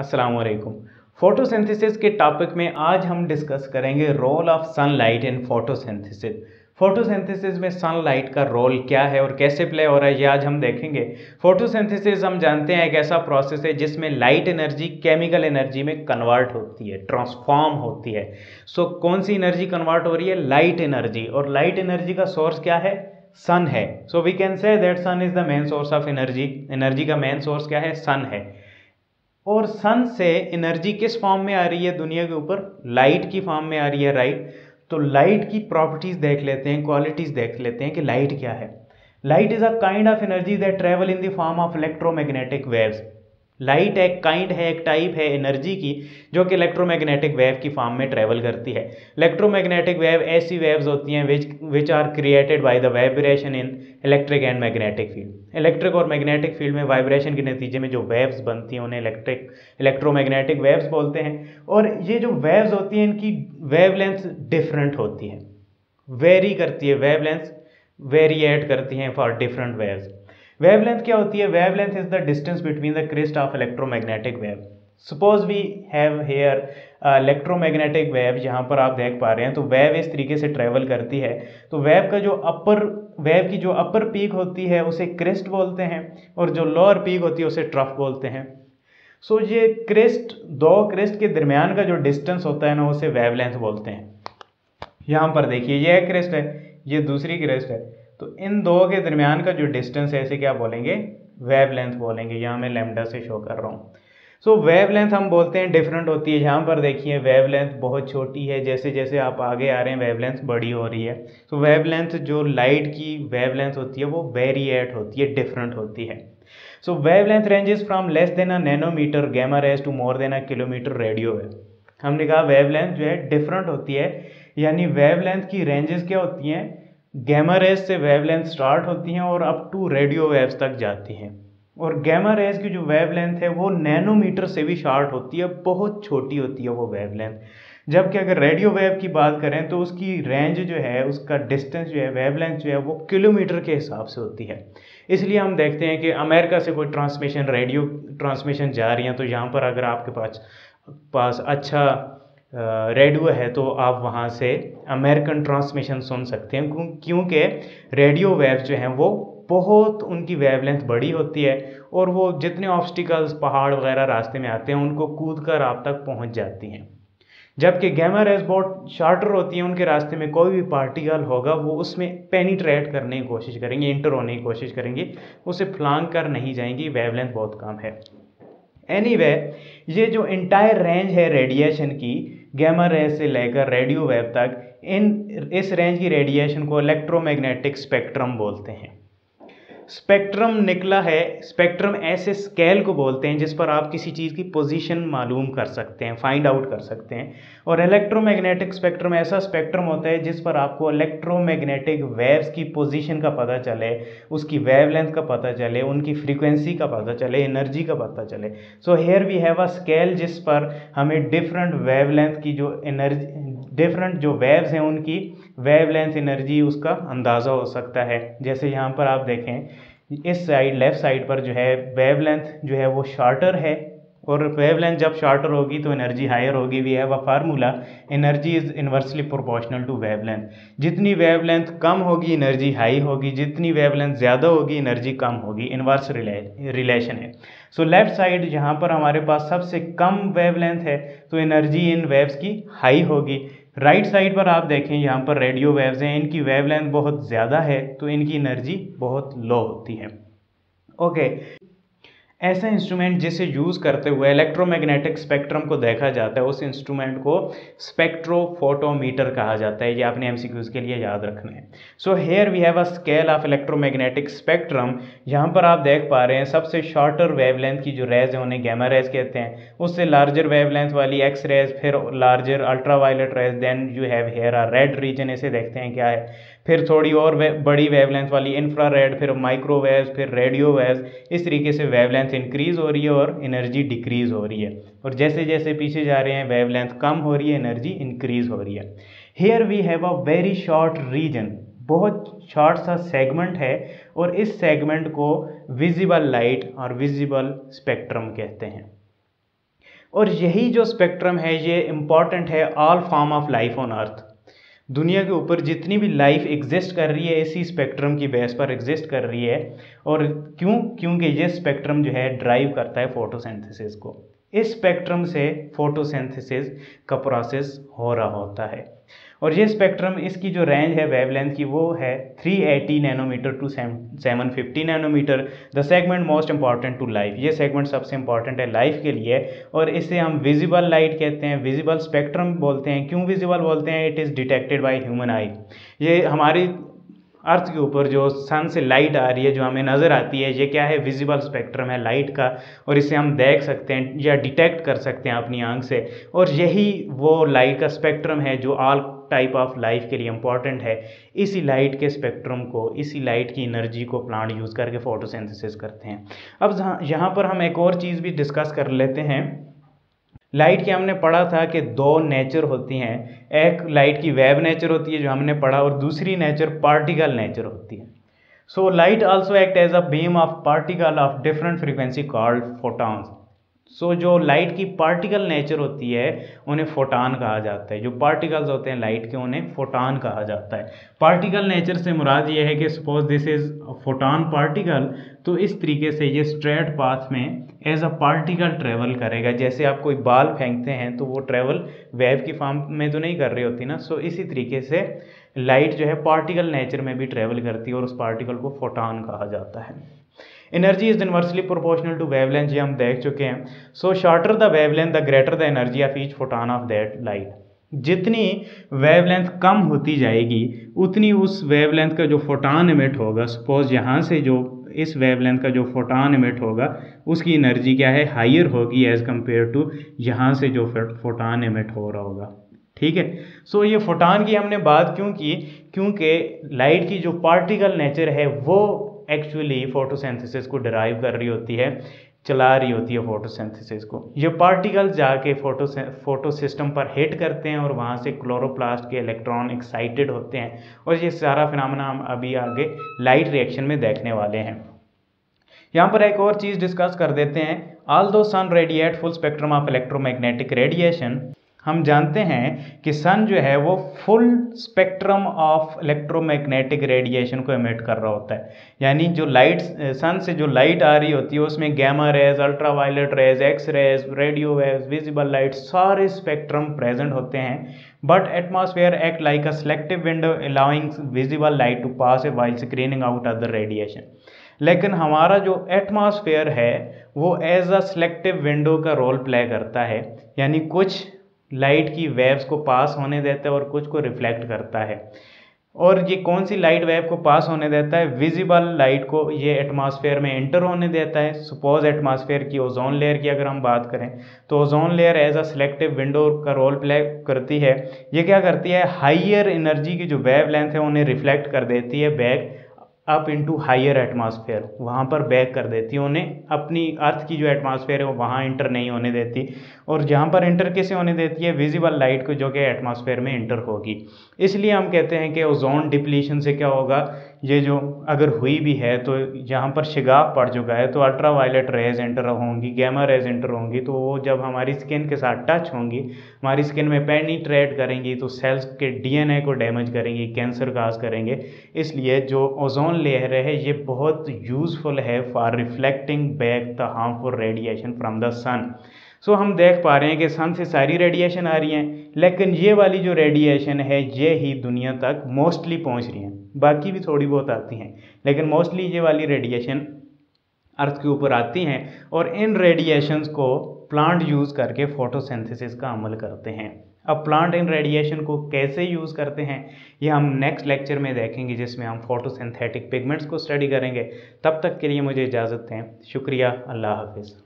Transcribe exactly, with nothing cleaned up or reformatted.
अस्सलाम वालेकुम। फोटोसिंथेसिस के टॉपिक में आज हम डिस्कस करेंगे role of sunlight in photosynthesis. Photosynthesis में सनलाइट का रोल क्या है और कैसे प्ले हो रहा है ये आज हम देखेंगे। फोटोसिंथेसिस हम जानते हैं एक ऐसा प्रोसेस है जिसमें लाइट एनर्जी केमिकल एनर्जी में कन्वर्ट होती है, ट्रांसफॉर्म होती है। सो so, कौन सी एनर्जी कन्वर्ट हो रही है? Light energy. और लाइट एनर्जी का सोर्स क्या है? सन है। So we can say that sun is the main source of energy. Energy का मेन सोर्स क्या है? सन है। और सन से एनर्जी किस फॉर्म में आ रही है दुनिया के ऊपर? लाइट की फॉर्म में आ रही है, राइट। तो लाइट की प्रॉपर्टीज़ देख लेते हैं, क्वालिटीज़ देख लेते हैं कि लाइट क्या है। Light is a kind of energy that travel in the form of electromagnetic waves. Light एक काइंड है, एक टाइप है एनर्जी की जो कि इलेक्ट्रोमैग्नेटिक वेव की फॉर्म में ट्रेवल करती है। इलेक्ट्रोमैग्नेटिक वेव ऐसी वेव्स होती हैं which which are created by the vibration in electric and magnetic field. Electric और मैग्नेटिक फील्ड में वाइब्रेशन के नतीजे में जो वेव्स बनती हैं उन्हें इलेक्ट्रिक इलेक्ट्रोमैग्नेटिक वेव्स बोलते हैं। और ये जो वेव्स होती हैं इनकी वेवलेंथ डिफरेंट होती है, वेरी करती है, वेवलेंथ वेरिएट करती हैं फॉर डिफरेंट वेव्स। वेवलेंथ क्या होती है? Wavelength is the distance between the crest of electromagnetic wave. Suppose we have here electromagnetic wave, यहाँ पर आप देख पा रहे हैं। तो वेव इस तरीके से ट्रेवल करती है। तो वेव का जो अपर वेव की जो अपर पीक होती है उसे क्रिस्ट बोलते हैं और जो लोअर पीक होती है उसे ट्रफ बोलते हैं। सो so, ये क्रिस्ट दो क्रिस्ट के दरमियान का जो डिस्टेंस होता है ना उसे वेवलेंथ बोलते हैं। यहाँ पर देखिए ये एक क्रिस्ट है, ये दूसरी क्रिस्ट है। तो इन दो के दरमियान का जो डिस्टेंस है इसे क्या बोलेंगे? वेवलेंथ बोलेंगे। यहाँ मैं लैम्डा से शो कर रहा हूँ। सो so, वेवलेंथ हम बोलते हैं डिफरेंट होती है। यहाँ पर देखिए वेवलेंथ बहुत छोटी है, जैसे जैसे आप आगे आ रहे हैं वेवलेंथ बड़ी हो रही है। तो so, वेवलेंथ जो लाइट की वेवलेंथ होती है वो वेरिएट होती है, डिफरेंट होती है। So wavelength ranges from less than a nanometre gamma rays to more than a kilometre radio है। हमने कहा वेवलेंथ जो है डिफरेंट होती है, यानी वेवलेंथ की रेंजेस क्या होती हैं? गैमा रेज से वेवलेंथ स्टार्ट होती हैं और अप टू रेडियो वेव्स तक जाती हैं। और गैमा रेज की जो वेवलेंथ है वो नैनोमीटर से भी शार्ट होती है, बहुत छोटी होती है वो वेवलेंथ। जबकि अगर रेडियो वेव की बात करें तो उसकी रेंज जो है, उसका डिस्टेंस जो है, वेवलेंथ जो है वो किलोमीटर के हिसाब से होती है। इसलिए हम देखते हैं कि अमेरिका से कोई ट्रांसमिशन रेडियो ट्रांसमिशन जा रही है तो यहाँ पर अगर आपके पास पास अच्छा रेडियो है तो आप वहाँ से अमेरिकन ट्रांसमिशन सुन सकते हैं, क्योंकि रेडियो वेव जो हैं वो बहुत उनकी वेवलेंथ बड़ी होती है और वो जितने ऑब्स्टिकल्स पहाड़ वगैरह रास्ते में आते हैं उनको कूद कर आप तक पहुँच जाती हैं। जबकि गैमा रेज बहुत शार्टर होती हैं, उनके रास्ते में कोई भी पार्टिकल होगा वो उसमें पेनिट्रेट करने की कोशिश करेंगे, इंटर होने की कोशिश करेंगे, उसे फ्लांग कर नहीं जाएंगी, वेवलेंथ बहुत कम है। एनीवे anyway, ये जो इंटायर रेंज है रेडिएशन की गैमा रेज से लेकर रेडियो वेव तक, इन इस रेंज की रेडिएशन को इलेक्ट्रोमैग्नेटिक स्पेक्ट्रम बोलते हैं। स्पेक्ट्रम निकला है, स्पेक्ट्रम ऐसे स्केल को बोलते हैं जिस पर आप किसी चीज़ की पोजीशन मालूम कर सकते हैं, फाइंड आउट कर सकते हैं। और इलेक्ट्रोमैग्नेटिक स्पेक्ट्रम ऐसा स्पेक्ट्रम होता है जिस पर आपको इलेक्ट्रोमैग्नेटिक वेव्स की पोजीशन का पता चले, उसकी वेवलेंथ का पता चले, उनकी फ्रीक्वेंसी का पता चले, एनर्जी का पता चले। So here we have a scale जिस पर हमें डिफरेंट वेवलेंथ की जो एनर्जी, डिफरेंट जो वेव्स हैं उनकी वेवलेंथ एनर्जी, उसका अंदाज़ा हो सकता है। जैसे यहाँ पर आप देखें इस साइड लेफ़्ट साइड पर जो है वेवलेंथ जो है वो शार्टर है और वेवलेंथ जब शार्टर होगी तो एनर्जी हायर होगी। We have a formula, energy is inversely proportional to wavelength. जितनी वेवलेंथ कम होगी एनर्जी हाई होगी, जितनी वेवलेंथ ज़्यादा होगी एनर्जी कम होगी, इन्वर्स रिलेशन है। सो लेफ़्ट साइड जहाँ पर हमारे पास सबसे कम वेवलेंथ है तो एनर्जी इन वेव्स की हाई होगी। राइट right साइड पर आप देखें यहाँ पर रेडियो वेव्स हैं, इनकी वेवलेंथ बहुत ज़्यादा है तो इनकी एनर्जी बहुत लो होती है। Okay okay. ऐसा इंस्ट्रूमेंट जिसे यूज़ करते हुए इलेक्ट्रोमैग्नेटिक स्पेक्ट्रम को देखा जाता है उस इंस्ट्रूमेंट को स्पेक्ट्रोफोटोमीटर कहा जाता है। ये आपने एमसीक्यूज़ के लिए याद रखना है। So here we have a scale of electromagnetic spectrum. यहाँ पर आप देख पा रहे हैं सबसे शॉर्टर वेवलेंथ की जो रेज है उन्हें गैमा रेज कहते हैं, उससे लार्जर वेवलेंथ वाली एक्स रेज, फिर larger ultra violet rays, then you have here a red region, इसे देखते हैं क्या है, फिर थोड़ी और वे, बड़ी वेवलेंथ वाली इंफ्रा रेड, फिर माइक्रोवेव, फिर रेडियो वेव। इस तरीके से वेवलेंथ इंक्रीज हो रही है और एनर्जी डिक्रीज हो रही है, और जैसे जैसे पीछे जा रहे हैं वेवलेंथ कम हो रही है, एनर्जी इंक्रीज हो रही है। Here we have a very short region, बहुत शॉर्ट सा सेगमेंट है और इस सेगमेंट को विजिबल लाइट और विजिबल स्पेक्ट्रम कहते हैं। और यही जो स्पेक्ट्रम है ये इम्पॉर्टेंट है all form of life on earth. दुनिया के ऊपर जितनी भी लाइफ एग्जिस्ट कर रही है इसी स्पेक्ट्रम की बेस पर एग्जिस्ट कर रही है। और क्यों? क्योंकि ये स्पेक्ट्रम जो है ड्राइव करता है फोटोसिंथेसिस को। इस स्पेक्ट्रम से फोटोसिंथेसिस का प्रोसेस हो रहा होता है। और ये स्पेक्ट्रम, इसकी जो रेंज है वेवलेंथ की वो है तीन सौ अस्सी नैनोमीटर टू सात सौ पचास nanometre. The segment most important to life, ये सेगमेंट सबसे इंपॉर्टेंट है लाइफ के लिए। और इसे हम विजिबल लाइट कहते हैं, विजिबल स्पेक्ट्रम बोलते हैं। क्यों विजिबल बोलते हैं? It is detected by human eye. ये हमारी अर्थ के ऊपर जो सन से लाइट आ रही है, जो हमें नज़र आती है, ये क्या है? विजिबल स्पेक्ट्रम है लाइट का। और इसे हम देख सकते हैं या डिटेक्ट कर सकते हैं अपनी आंख से। और यही वो लाइट का स्पेक्ट्रम है जो ऑल टाइप ऑफ लाइफ के लिए इम्पॉर्टेंट है। इसी लाइट के स्पेक्ट्रम को, इसी लाइट की एनर्जी को प्लांट यूज़ करके फोटोसिंथेसिस करते हैं। अब यहाँ पर हम एक और चीज़ भी डिस्कस कर लेते हैं। लाइट के हमने पढ़ा था कि दो नेचर होती हैं, एक लाइट की वेव नेचर होती है जो हमने पढ़ा, और दूसरी नेचर पार्टिकल नेचर होती है। So light also act as a beam of particle of different frequency called photons. So so, जो लाइट की पार्टिकल नेचर होती है उन्हें फोटान कहा जाता है। जो पार्टिकल्स होते हैं लाइट के उन्हें फोटान कहा जाता है। पार्टिकल नेचर से मुराद ये है कि suppose this is photon particle, तो इस तरीके से ये स्ट्रेट पाथ में एज अ पार्टिकल ट्रेवल करेगा। जैसे आप कोई बाल फेंकते हैं तो वो ट्रेवल वेव की फॉर्म में तो नहीं कर रही होती ना। सो so, इसी तरीके से लाइट जो है पार्टिकल नेचर में भी ट्रेवल करती है और उस पार्टिकल को फोटान कहा जाता है। Energy is inversely proportional to wavelength, ये हम देख चुके हैं। So shorter the wavelength the greater the energy of each photon of that light. जितनी वेवलेंथ कम होती जाएगी उतनी उस वेवलेंथ का जो फोटॉन इमिट होगा, सपोज यहाँ से जो इस वेवलेंथ का जो फोटॉन इमिट होगा उसकी एनर्जी क्या है? हायर होगी एज़ कम्पेयर टू यहाँ से जो फोटॉन इमिट हो रहा होगा। ठीक है। सो so, ये फोटॉन की हमने बात क्यों की? क्योंकि लाइट की जो पार्टिकल नेचर है वो एक्चुअली फोटोसिंथेसिस को डिराइव कर रही होती है, चला रही होती है फोटोसिंथेसिस को। ये पार्टिकल जाके फोटो फोटो सिस्टम पर हिट करते हैं और वहाँ से क्लोरोप्लास्ट के इलेक्ट्रॉन एक्साइटेड होते हैं। और ये सारा फिनोमेना हम अभी आगे लाइट रिएक्शन में देखने वाले हैं। यहाँ पर एक और चीज़ डिस्कस कर देते हैं। Although sun radiate full spectrum of electromagnetic radiation, हम जानते हैं कि सन जो है वो full spectrum of electromagnetic radiation को इमिट कर रहा होता है। यानी जो लाइट, सन से जो लाइट आ रही होती है उसमें gamma rays, ultraviolet rays, X rays, radio waves, visible light, सारे स्पेक्ट्रम प्रेजेंट होते हैं। But atmosphere act like a selective window allowing visible light to pass a while screening out other radiation. लेकिन हमारा जो एटमॉस्फेयर है वो as a selective window का role play करता है, यानी कुछ लाइट की वेव्स को पास होने देता है और कुछ को रिफ्लेक्ट करता है। और ये कौन सी लाइट वेव को पास होने देता है? विजिबल लाइट को ये एटमॉस्फेयर में एंटर होने देता है। सपोज एटमॉस्फेयर की ओजोन लेयर की अगर हम बात करें तो ozone layer as a selective window का रोल प्ले करती है। ये क्या करती है? हाइयर एनर्जी की जो वेव लेंथ है उन्हें रिफ्लेक्ट कर देती है back up into higher atmosphere, वहाँ पर बैक कर देती है उन्हें। अपनी अर्थ की जो एटमॉस्फेयर है वो वहाँ इंटर नहीं होने देती। और जहाँ पर इंटर किसे होने देती है? विजिबल लाइट को, जो कि एटमॉस्फेयर में इंटर होगी। इसलिए हम कहते हैं कि ओजोन डिप्लीशन से क्या होगा, ये जो अगर हुई भी है तो यहाँ पर शिगाव पड़ चुका है, तो अल्ट्रावायलेट रेज एंटर होंगी, गैमा रेज एंटर होंगी। तो वो जब हमारी स्किन के साथ टच होंगी, हमारी स्किन में पेनिट्रेट करेंगी तो सेल्स के डीएनए को डैमेज करेंगी, कैंसर काज करेंगे। इसलिए जो ओजोन लेयर है ये बहुत यूजफुल है for reflecting back the harmful radiation from the sun. So हम देख पा रहे हैं कि सन से सारी रेडिएशन आ रही हैं, लेकिन ये वाली जो रेडिएशन है ये ही दुनिया तक मोस्टली पहुंच रही है। बाकी भी थोड़ी बहुत आती हैं, लेकिन मोस्टली ये वाली रेडिएशन अर्थ के ऊपर आती हैं। और इन रेडिएशंस को प्लांट यूज़ करके फोटोसिंथेसिस का अमल करते हैं। अब प्लांट इन रेडिएशन को कैसे यूज़ करते हैं ये हम नेक्स्ट लेक्चर में देखेंगे, जिसमें हम फोटोसिंथेटिक पिगमेंट्स को स्टडी करेंगे। तब तक के लिए मुझे इजाज़त दें। शुक्रिया। अल्लाह हाफिज़।